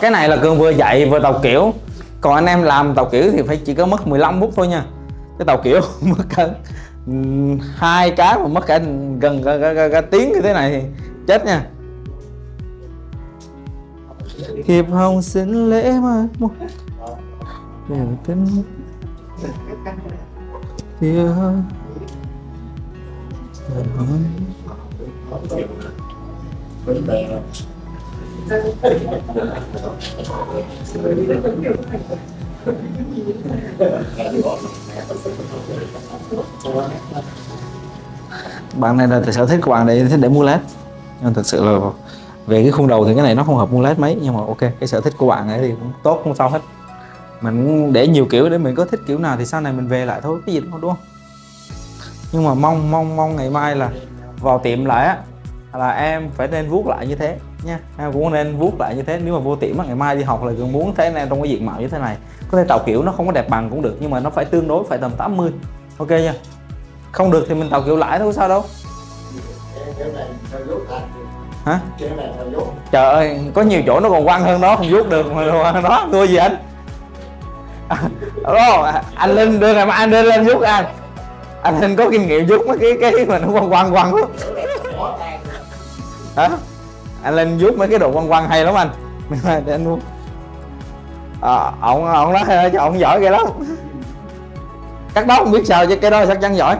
Cái này là Cường vừa dạy vừa tàu kiểu. Còn anh em làm tàu kiểu thì phải chỉ có mất 15 phút thôi nha. Cái tàu kiểu mất cả 2 cái mà mất cả gần cả tiếng như thế này thì chết nha. Hiệp Hồng xin lễ mà bạn này là sở thích của bạn để mua led, nhưng thật sự là về cái khung đầu thì cái này nó không hợp mua led mấy, nhưng mà ok cái sở thích của bạn ấy thì cũng tốt, không sao hết. Mình để nhiều kiểu để mình có thích kiểu nào thì sau này mình về lại thôi, cái gì cũng đúng không. Nhưng mà mong ngày mai là vào tiệm lại á là em phải nên vuốt lại như thế nha, em cũng nên vuốt lại như thế. Nếu mà vô tiệm á, ngày mai đi học là Cường muốn thế này trong cái diện mạo như thế này. Có thể tạo kiểu nó không có đẹp bằng cũng được, nhưng mà nó phải tương đối, phải tầm 80. Ok nha. Không được thì mình tạo kiểu lại thôi, sao đâu. Hả? Trời ơi, có nhiều chỗ nó còn quăng hơn đó, không vuốt được mà đó, thua gì anh? Anh Linh đưa ngày mai anh lên vuốt anh Linh có kinh nghiệm vuốt mấy cái mà nó quăng đó. Hả? Anh Linh vuốt mấy cái đồ quăng hay lắm anh. Để anh vuốt. Ổng đó cho ổng giỏi ghê lắm. Cắt đó không biết sao chứ cái đó chắc chắn giỏi.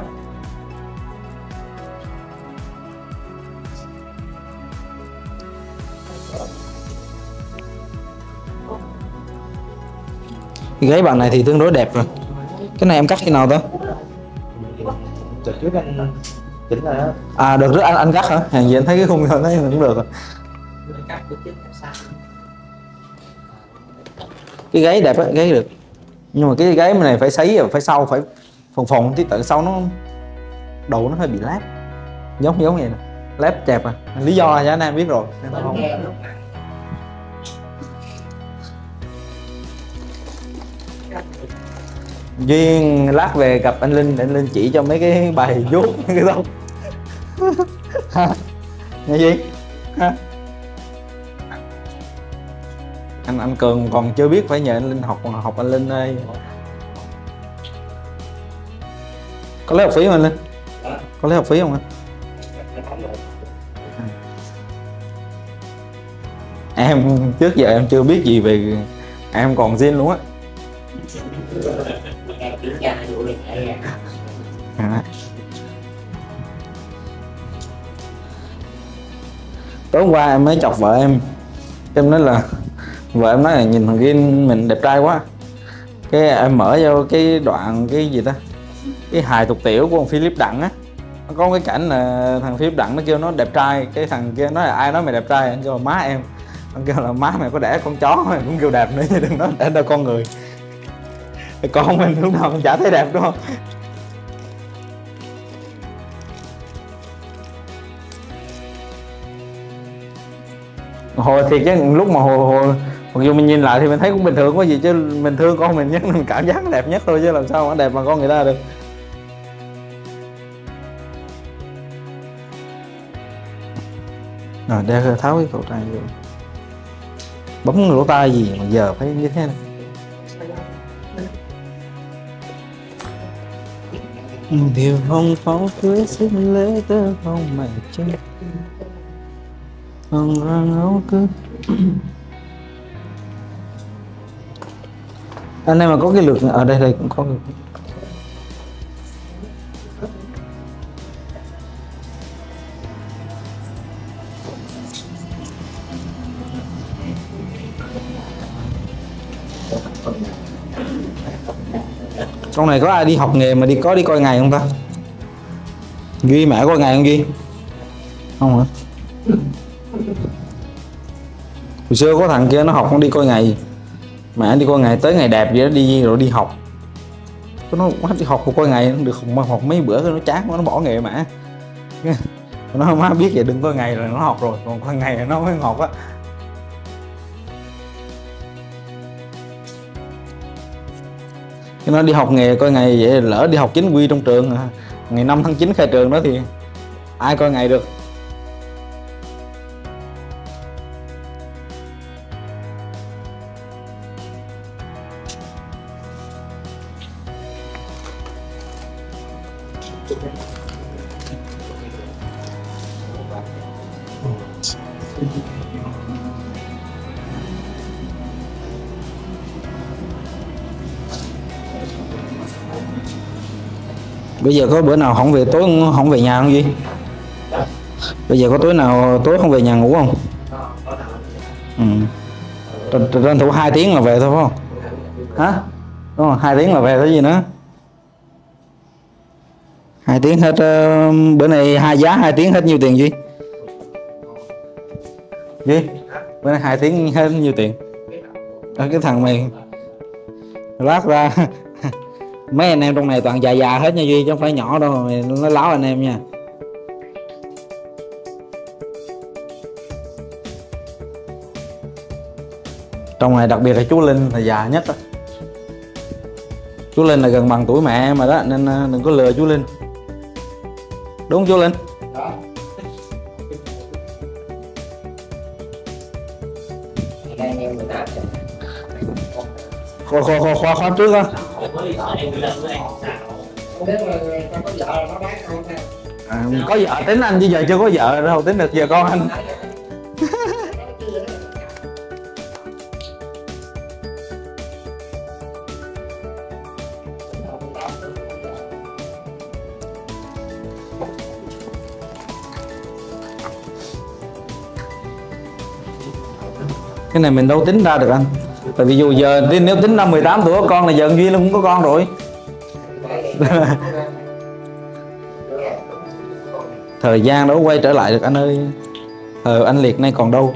Gáy bạn này thì tương đối đẹp rồi. Cái này em cắt khi nào ta? Đợt trước anh chỉnh rồi đó. À đợt trước anh cắt hả? Hàng gì anh thấy cái khung thấy cũng được rồi. Cái gáy đẹp á, gáy được. Nhưng mà cái gáy này phải sấy, phải sau, phải phồng tí tận sau nó đầu nó hơi bị lép. Giống vậy nè. Lép chẹp à. Lý do là anh em biết rồi. Nên không. Duyên lát về gặp anh Linh để anh Linh chỉ cho mấy cái bài vuốt cái đó. Nghe gì? Ha? Anh Cường còn chưa biết, phải nhờ anh Linh học anh Linh đây. Có lấy học phí không anh Linh? Có lấy học phí không anh? Em trước giờ em chưa biết gì về em còn zin luôn á. Tối hôm qua em mới chọc vợ em nói là vợ em nói là nhìn thằng Gin mình đẹp trai quá, cái em mở vô cái đoạn cái gì ta, cái hài tục tiểu của thằng Philip Đặng á, nó có cái cảnh là thằng Philip Đặng nó kêu nó đẹp trai, cái thằng kia nói là ai nói mày đẹp trai, anh kêu là má em, anh kêu là má mày có đẻ con chó mày cũng kêu đẹp nữa chứ đừng nói đẻ ra con người. Con mình lúc nào cũng chả thấy đẹp đúng không? Hồi thiệt chứ lúc mà mặc dù mình nhìn lại thì mình thấy cũng bình thường, có gì chứ mình thương con mình nhất, mình cảm giác đẹp nhất thôi chứ làm sao mà đẹp bằng con người ta được. Rồi để tháo cái khẩu trang vô. Bấm lỗ tai gì mà giờ phải như thế này. Điều không pháo cưới xin lễ tớ không mày chứ bằng răng áo cứ. Anh em mà có cái lượt ở đây cũng có lượt. Con này có ai đi học nghề mà đi coi ngày không ta? Duy mẹ coi ngày không Duy? Không hả? Hồi xưa có thằng kia nó học không đi coi ngày, mẹ đi coi ngày tới ngày đẹp vậy đó đi rồi đi học. Nó đi học coi ngày nó được học mấy bữa nó chán quá nó bỏ nghề mẹ. Nó má biết vậy đừng coi ngày rồi nó học rồi, còn coi ngày nó mới học á. Nó đi học nghề coi ngày vậy lỡ đi học chính quy trong trường ngày 5 tháng 9 khai trường đó thì ai coi ngày được. Bây giờ có bữa nào không về tối không về nhà không Duy? Bây giờ có tối nào tối không về nhà ngủ không? Tranh thủ 2 tiếng là về thôi phải không? Hả? Đúng rồi, 2 tiếng là về thôi gì nữa. 2 tiếng hết bữa nay giá 2 tiếng hết nhiêu tiền Duy? Duy? Bữa nay 2 tiếng hết nhiêu tiền? Đó, cái thằng mày lát ra mấy anh em trong này toàn già già hết nha Duy, chứ không phải nhỏ đâu, mày nói láo anh em nha. Trong này đặc biệt là chú Linh là già nhất đó. Chú Linh là gần bằng tuổi mẹ em mà đó, nên đừng có lừa chú Linh. Đúng chú Linh? Đó. Khoan trước á. À, có vợ tính anh chứ giờ chưa có vợ đâu tính được giờ con anh. Cái này mình đâu tính ra được anh. Tại vì dù giờ nếu tính năm 18 tuổi con là giờ anh Duy nó cũng có con rồi. Thời gian đâu quay trở lại được anh ơi. Anh Liệt nay còn đâu.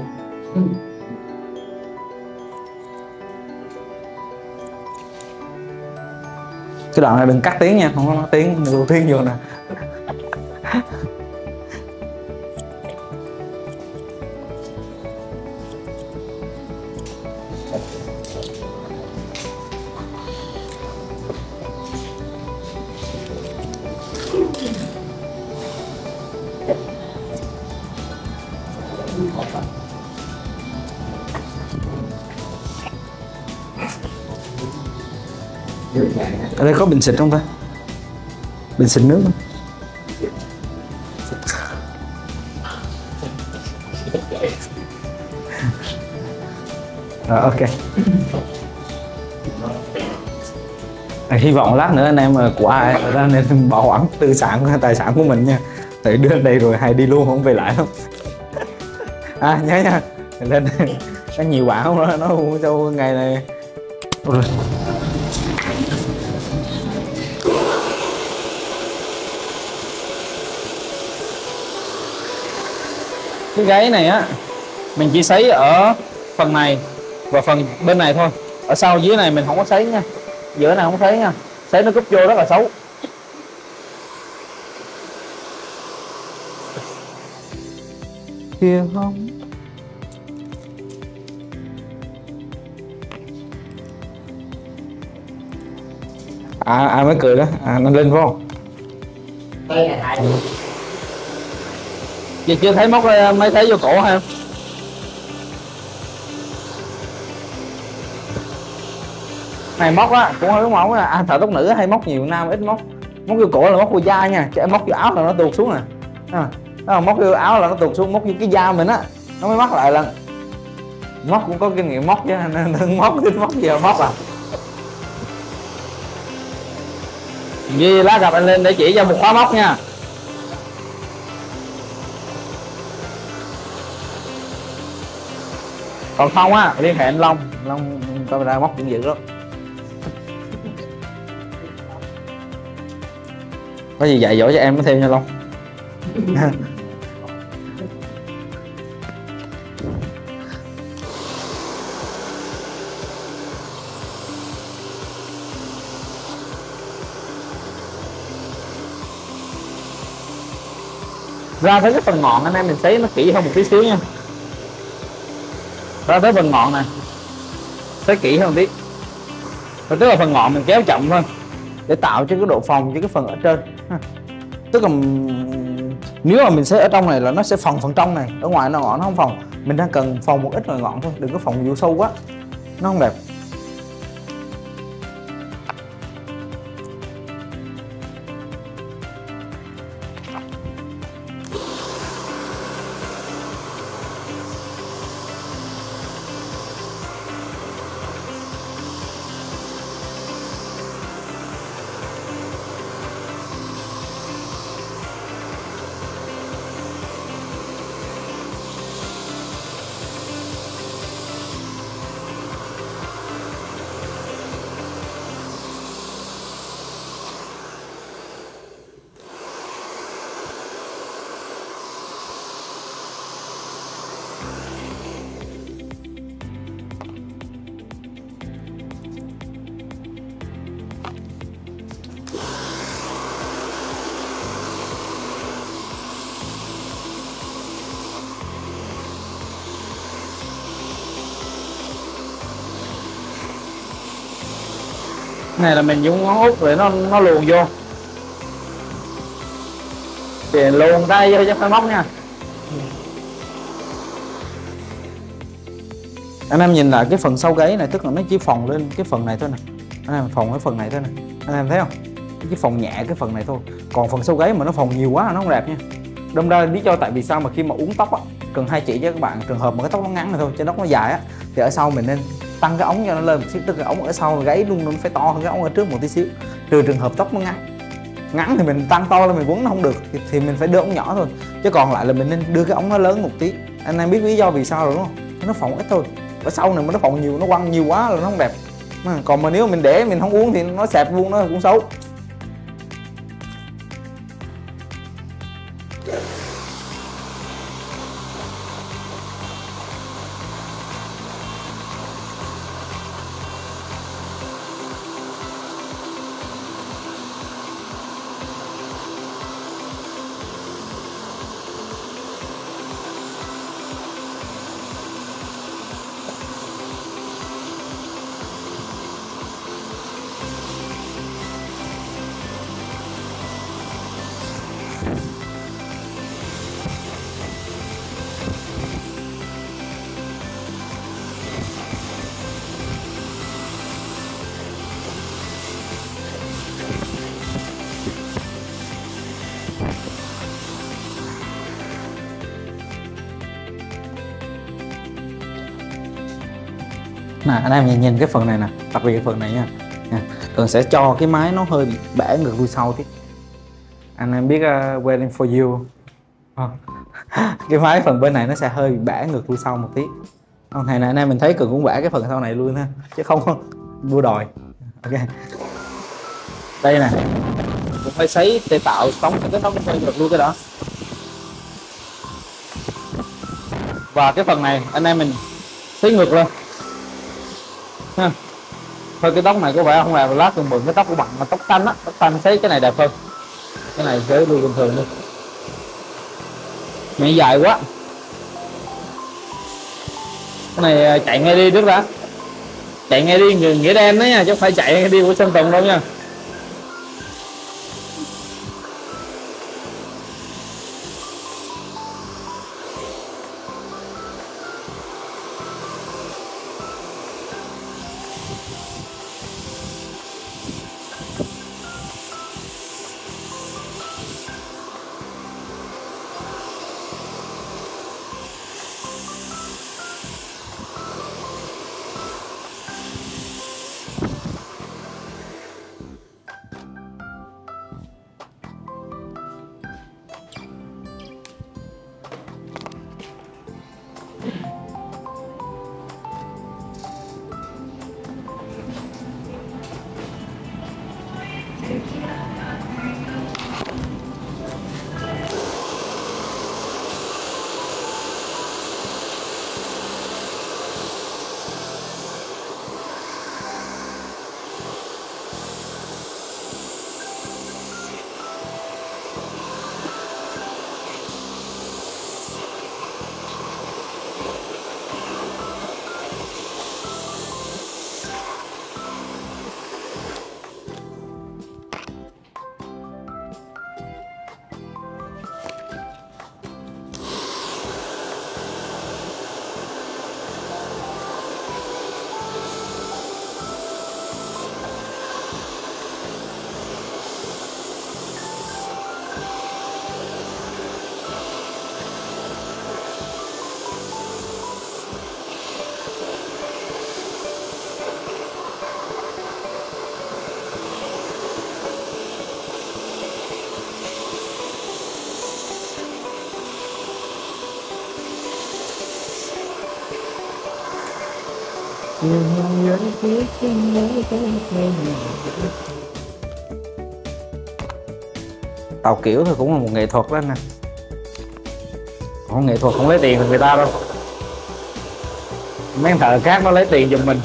Cái đoạn này đừng cắt tiếng nha, không có tiếng, đừng tiếng vô nè. Ở đây có bình xịt không ta? Bình xịt nước không? Rồi, ok. Hy vọng lát nữa anh em của ai ra nên bảo quản tư sản, tài sản của mình nha. Tại đưa đây rồi hay đi luôn không về lại đâu. À nhớ nha, lên có nhiều bạn không đó, nó sau ngày này. Ôi, cái gáy này á mình chỉ sấy ở phần này và phần bên này thôi, ở sau dưới này mình không có sấy nha, giữa này không sấy nha, sấy nó cúp vô rất là xấu. Kia không à, ai mới cười đó à, nó lên vô vậy chưa thấy móc mới thấy vô cổ hả? Này móc á cũng hơi móc á, anh thợ tóc nữ hay móc nhiều, nam ít móc. Móc vô cổ là móc vô da nha, chứ móc vô áo là nó tuột xuống nè. À, móc vô áo là nó tuột xuống, móc vô cái da mình á nó mới móc lại lần. Móc cũng có kinh nghiệm móc chứ, nên móc thích móc gì mà móc à. Vì lá gặp anh lên để chỉ cho một khóa móc nha. Còn không á, liên hệ anh Long. Long camera móc cũng dữ lắm. Có gì dạy dỗ cho em nó thêm nha Long. Ra tới cái phần ngọn anh em mình sấy nó kỹ hơn một tí xíu nha. Ra tới phần ngọn này sấy kỹ hơn tí. Rồi tức là phần ngọn mình kéo chậm thôi để tạo cho cái độ phòng cho cái phần ở trên. Tức là nếu mà mình sấy ở trong này là nó sẽ phòng phần trong này, ở ngoài nó ngọn nó không phòng. Mình đang cần phòng một ít ngoài ngọn thôi, đừng có phòng vô sâu quá, nó không đẹp. này là mình dùng ngón út để nó luồn vô thì luồn tay vô cho phải móc nha. Anh em nhìn lại cái phần sau gáy này, tức là nó chỉ phồng lên cái phần này thôi nè, anh em phồng cái phần này thôi nè, anh em thấy không, cái phồng nhẹ cái phần này thôi, còn phần sau gáy mà nó phồng nhiều quá nó không đẹp nha. Đâm ra lý do tại vì sao mà khi mà uốn tóc á, cần hai chỉ cho các bạn, trường hợp mà cái tóc nó ngắn này thôi, cho tóc nó dài á, thì ở sau mình nên tăng cái ống cho nó lên một xíu, tức cái ống ở sau gáy luôn nó phải to hơn cái ống ở trước một tí xíu, trừ trường hợp tóc nó ngắn thì mình tăng to lên, mình quấn nó không được thì mình phải đưa ống nhỏ thôi, chứ còn lại là mình nên đưa cái ống nó lớn một tí. Anh em biết lý do vì sao rồi đúng không, nó phồng ít thôi, ở sau này mà nó phồng nhiều, nó quăng nhiều quá là nó không đẹp. Còn mà nếu mình để mình không uống thì nó sẹp luôn, nó cũng xấu. Nè, anh em nhìn cái phần này nè, đặc biệt cái phần này nha. Cần sẽ cho cái máy nó hơi bị bẻ ngược lui sau tí. Anh em biết Waiting for You không? Cái máy phần bên này nó sẽ hơi bị bẻ ngược lui sau một tí. Này nè, anh em mình thấy Cường cũng bẻ cái phần sau này luôn ha, chứ không đua đòi. Ok. Đây nè, cũng phải sấy để tạo sóng cho cái tóc nó hơi ngược lui cái đó. Và cái phần này anh em mình sấy ngược lên. Ha. Thôi cái tóc này có vẻ không đẹp, lát tôi mượn cái tóc của bạn mà tóc xanh á, tóc xanh thấy cái này đẹp hơn. Cái này với đuôi bình thường luôn. Mẹ dài quá. Cái này chạy ngay đi trước đã. Chạy ngay đi người nghĩa đen đấy nha, chứ không phải chạy ngay đi của Sơn Tùng đâu nha. Tạo kiểu thì cũng là một nghệ thuật đó anh nè. Còn nghệ thuật không lấy tiền từ người ta đâu, mấy thợ khác nó lấy tiền giùm mình.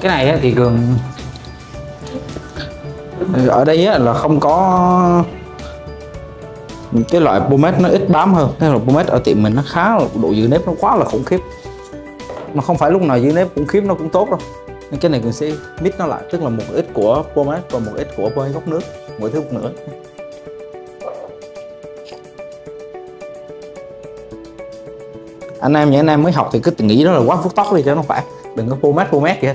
Cái này thì Cường ở đây là không có cái loại pomade, nó ít bám hơn. Thế là pomade ở tiệm mình nó khá là độ giữ nếp nó quá là khủng khiếp, mà không phải lúc nào giữ nếp khủng khiếp nó cũng tốt đâu. Nên cái này Cường sẽ mix nó lại, tức là một ít của pomade và một ít của bôi gốc nước, mỗi thứ một nửa. Anh em, những anh em mới học thì cứ nghĩ đó là quá vuốt tóc đi cho nó khỏe, đừng có pomade kìa.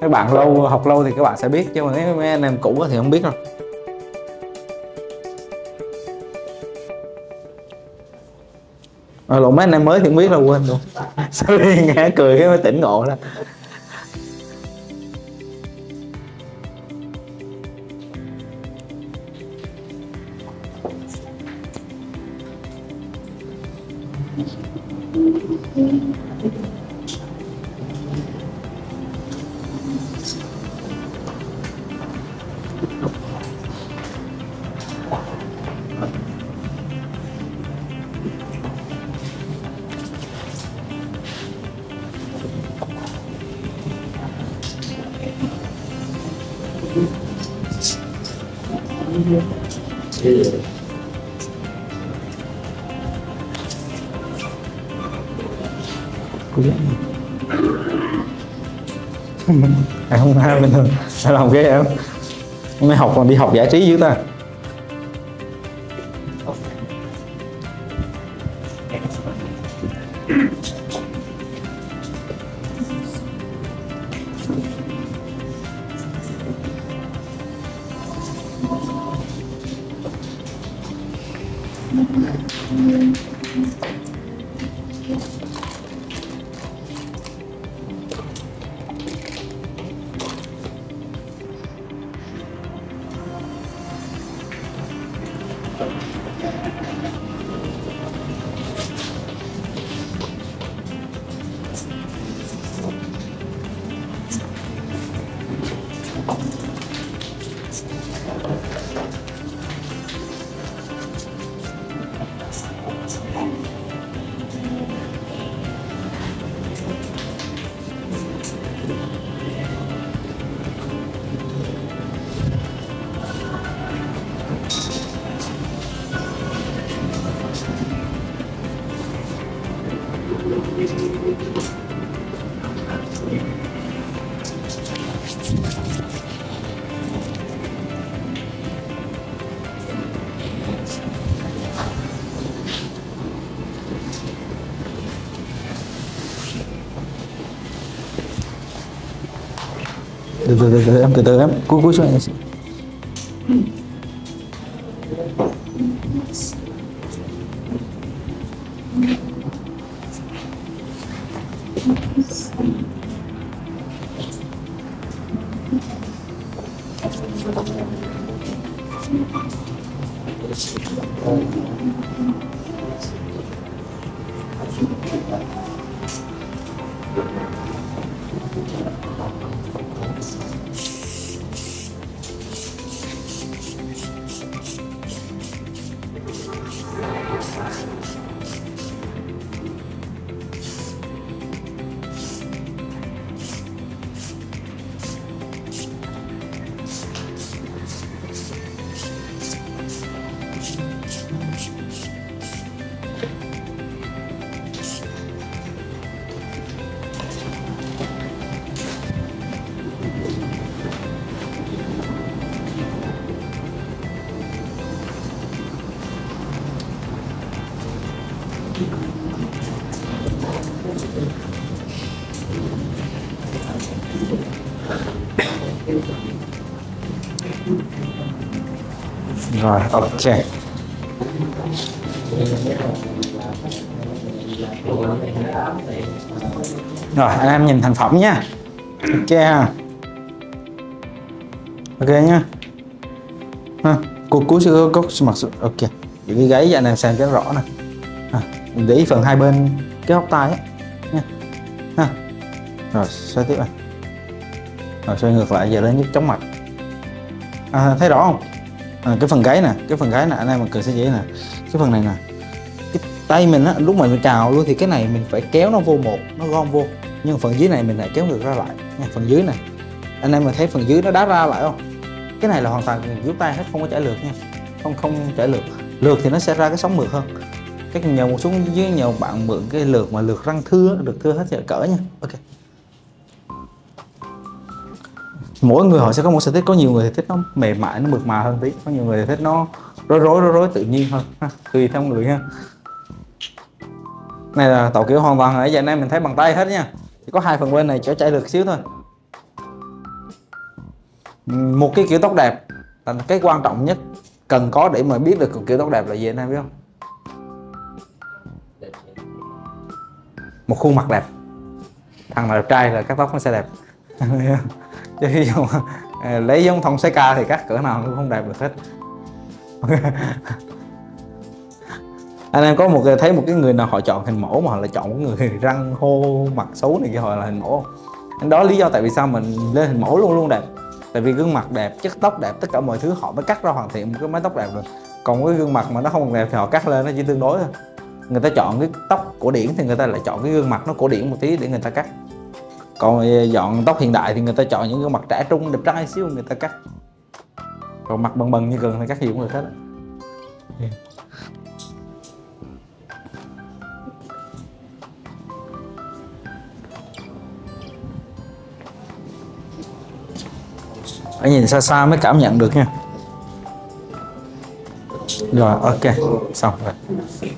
Các bạn lâu học lâu thì các bạn sẽ biết, chứ mà mấy anh em cũ thì không biết đâu. Lộn, mấy anh em mới thì không biết là quên luôn. Sorry, nghe cười cái mới tỉnh ngộ đó. Không hay bình thường, sao làm ghê em? Hôm nay học còn đi học giải trí dữ ta. Từ từ em, từ từ em, cúi xuống. Rồi, ok. Rồi, anh em nhìn thành phẩm nha. Ok ha. Ok nha. Ha, cột cúi sữa cốt mặt sữa. Ok. Giữ cái gáy cho anh em xem cho rõ nè. Để ý phần hai bên cái hốc tai á nha. Ha. Rồi, xoay tiếp này. Rồi xoay ngược lại giờ đến nhức chóng mặt. À, thấy rõ không? À, cái phần gáy nè, anh em mà Cường sẽ dễ nè. Cái phần này nè, cái tay mình á, lúc mà mình trào luôn thì cái này mình phải kéo nó vô một, nó gom vô. nhưng phần dưới này mình lại kéo ngược ra lại nha. Phần dưới này anh em mình thấy phần dưới nó đá ra lại không, cái này là hoàn toàn dưới tay hết, không có chảy lượt nha, không chảy lượt. Lượt thì nó sẽ ra cái sóng mượt hơn. Các nhiều một xuống dưới nhiều bạn mượn cái lượt mà lượt răng thưa được thưa hết cỡ nha. Ok, mỗi người họ sẽ có một sở thích, có nhiều người thì thích nó mềm mại nó mượt mà hơn tí, có nhiều người thì thích nó rối tự nhiên hơn ha. Tùy theo người ha. Này là tàu kiểu hoàn toàn nãy giờ anh em mình thấy bằng tay hết nha, chỉ có hai phần bên này chở chạy lượt xíu thôi. Một cái kiểu tóc đẹp là cái quan trọng nhất cần có để mà biết được kiểu tóc đẹp là gì anh em biết không? Một khuôn mặt đẹp. Thằng nào đẹp trai là cắt tóc nó sẽ đẹp. Chứ ví dụ lấy giống Thông Sái Ca thì cắt cỡ nào cũng không đẹp được hết. Anh em có một thấy một cái người nào họ chọn hình mẫu mà họ lại chọn một người răng hô mặt xấu này kia họ là hình mẫu không? Đó lý do tại vì sao mình lên hình mẫu luôn đẹp. Tại vì gương mặt đẹp, chất tóc đẹp, tất cả mọi thứ họ mới cắt ra hoàn thiện một cái mái tóc đẹp được. Còn cái gương mặt mà nó không đẹp thì họ cắt lên nó chỉ tương đối thôi. Người ta chọn cái tóc cổ điển thì người ta lại chọn cái gương mặt nó cổ điển một tí để người ta cắt. Còn dọn tóc hiện đại thì người ta chọn những gương mặt trẻ trung, đẹp trai xíu người ta cắt. Còn mặt bần bần như Cường thì cắt gì cũng được hết. Ở nhìn xa xa mới cảm nhận được nha. Rồi ok, xong rồi.